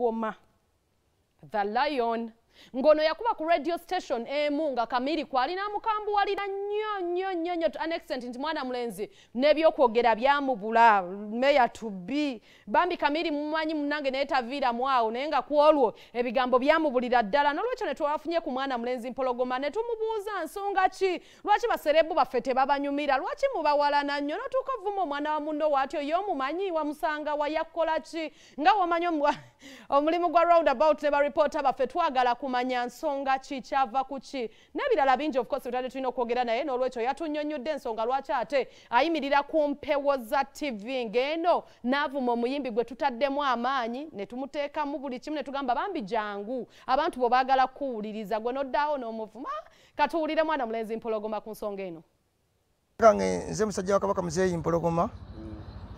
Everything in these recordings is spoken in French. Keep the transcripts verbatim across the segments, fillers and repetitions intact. kuoma the lion ngono yakuba ku radio station emu nga kamiri kwalina mukambu walina nnyo nnyo nnyo nnyo to an extent nti mwana mulenzi n'ebyokwogera byamubula meya to be bambi kamiri mmanyi munange neeta vida mwawo naye nga ku olwo ebigambo byamubulira ddala n'olwekyo ne twafunye ku mwana mulenzi mpologoma ne tumubuuza nsonga ki lwaki baserebu bafete babanyumira lwaki mubawalana nnyo n'otukovumo mwana wa mundo watyo y'omumanyi wa musanga wa yakola ki nga wamanyo mwa omulimu gwa roundabout ne ba reporter bafetwagala ku manya nsonga chichava kuchi nebirala bingi of course utade tuino kwogera naye n'olwekyo yatunyonnyudde ensonga lwaki ate ayimirira ku mpewo za T V ngeno navuma omuyimbi gwe tutaddemu amaanyi ne tumuteeka mu buli kimu ne tugamba bambi jangu abantu bo baagala kuwuliriza gwe noddawo n'omuvuma katuwulire mwana mulenzi mpologoma ku nsonga eno kange nze musajja wa Kabaka Muzeeyi Mpologoma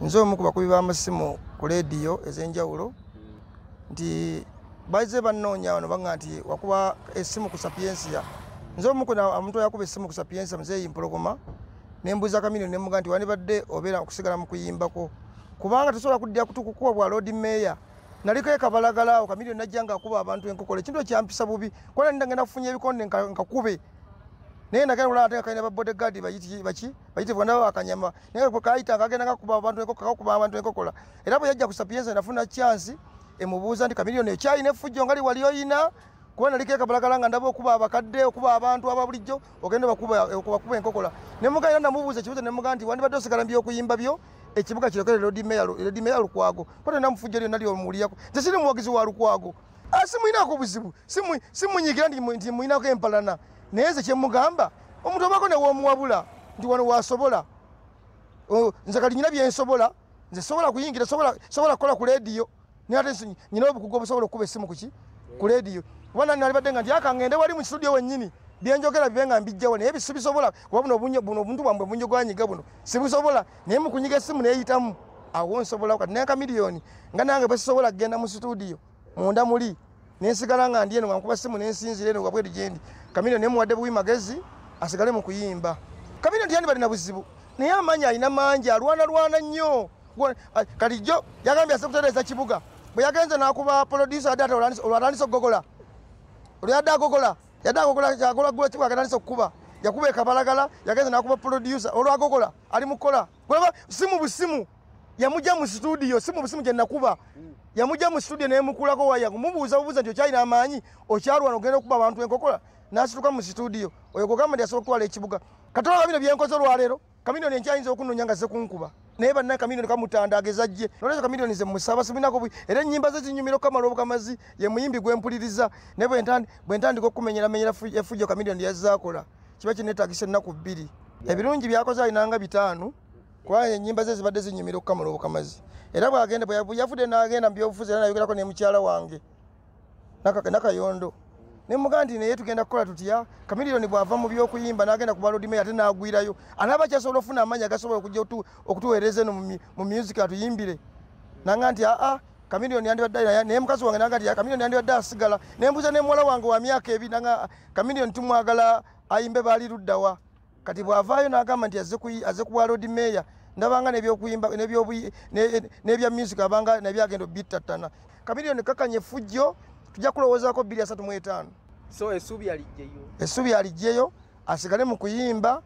nze omukuba kubiba amasimu ku radio ezenjawulo ndi baize bannonya ono bangati wakuba esimu ku Sapiensia nzomu kuna amuntu yakuba esimu ku Sapiensia Muzeeyi Mpologoma nembuza kamino nemuganti wanibadde obera okusigala mu kuyimbako kubanga tusobola kudya kutukukwa bwa Lord Mayor naliko kabalagalawo kamino najjanga kuba abantu enkokole kintu kyampisa bubi kwana ndange nafunye ebikonde nkakube naye nakalula ataka kaina ba bodyguard bayiti bachi bayiti bwana bakanyama naye ko kaita kagena kakuba abantu enkokola kuba abantu enkokola erapo yajja ku Sapiensia nafuna chance emubuza ndi kamilioni echayi nefujjo ngali walioyina kuona likeka kabalakalanga ndabo okuba abakadde okuba abantu ababulijjo ogende bakuba okuba enkokola nemuga yana mubuza chibuza nemuga ndi wandi badose kalambyo okuyimba byo ekibuga kirokere Lord Mayor Lord Mayor Lukwago kono namfujjo lyo nali omuliyako zisiri muwagizi wa Lukwago asimu inako buzibu simu simu nyigira ndi ndi muinako empalana neze kyemugamba omuntu bako ne womuwabula ndi wano wasobola o nzakali nyina byensobola nze sobola kuyingira sobola sobola kola ku radio nyatensi nyinobu kugoba sobola kuba simu kuchi ku radio bwana nalibadde nga yakangende wali mu studio wennyini byenjogera bibenga mbijjawo ne ebisubisobola kubabuno bunyo buno buntu bwambwe bunyo gwanyiga buno sibisobola ne mu kunyiga simu ne yitamu awonsobola ka neka milioni nga nange besisobola genda mu studio munda muli nensigala nga ndiye nga kuba simu nensinzi leno gabwe dijendi kamino ne muwadde bwi magezi asigale mu kuyimba kamino ndiyani bali na buzibu ne yamanya ina manja lwana lwana nnyo kalijo yakambya sekutereza kibuga byagenze nakuba producer data olwandaniso gogola olwada gogola yada gogola chakola gula chibwa kananiso kuba yakube kabalagala yagenze nakuba producer olwa gogola ali mukola gola simu busimu yamuja mu studio simu busimu je nakuba yamuja mu studio ne mukula ko wayangu mubuza bubuza njo chaina amanyi ocharwa nogenda kuba abantu enkokola nasituka mu studio oyogogamba yasokola lechibuga katola bino byenkozo lwa lero kamino ne nchainza okununyanga se kunkuba neba naka milioni kamutandageza je noleka milioni ze musaba siminako era nyimba zezi nyumiro kama lobo kamazi ye muyimbi gwempuliriza nebo entandi bwentandi ko kumenyera menyera fujo ka milioni yazakola kiba kinetagisha nako bbiri ebirungi byakoza inanga bitano kwa nyimba zezi badezi nyumiro kama lobo kamazi era bwagende bwayafude na agenda byofuze na yogerako ne mukyala wange naka naka yondo ne mugandi ne yetugenda kola tutiya kamilioni bwava mu byokuyimba nagenda kubalodime yate naagwirayo anaba kyasobola funa amanya gasobola kujja tu okutuwereze no mu music atuyimbire nanganti a a kamilioni andi badda ne mukazi wange nanganti ya kamilioni andi badda sigala ne mbuza ne mwala wange wa myaka ebina nga kamilioni tumwagala ayimbe bali ruddawa kati bwavayo nagamba nti aze kuyi aze kubalodime ndabanga ne byokuyimba ne byobuyi ne bya music abanga ne byagendo bitatana kamilioni kakanye fujjo tujja kulowozaako bili asatu mwetano so esubi alijeyo esubi alijeyo asigale mu kuyimba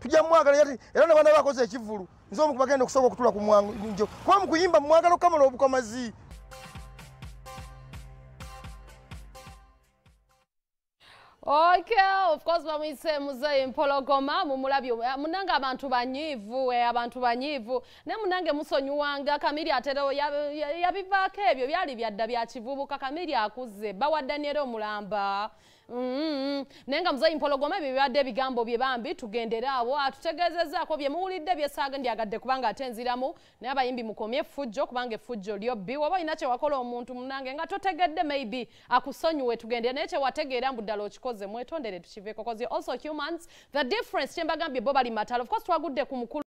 tujja mwagala yati era nabana bakoze ekivulu nzo mukubagenda kusoko okutula ku mwangu njo kwa mu kuyimba mwagala okamala obukamazi. Okay, of course bamwise Muzeeyi Mpologoma mumulabyo munanga abantu banyivu eh, abantu banyivu ne munange musonyiwanga kamiri atero yabivaako ebyo byali byadda bya kivubuka kamiri akuze bawa Daniel Mulamba Mm-hmm. Nenga Muzeeyi Mpologoma bibadde bigambo byebambi tugenderawo atutegezezaako bye muwulidde byesaga ndyagadde kubanga atenziramu naye abayimbi mukomye fujjo kubanga efujjo lyo bi waba inache wakola omuntu munange nga totegedde maybe akusonyiwe tugende naye wategeera mbuddala okikoze mwetondere tukiveko kozi also humans the difference kyembagambye Bob Ali Matalo of course twagudde ku mukulu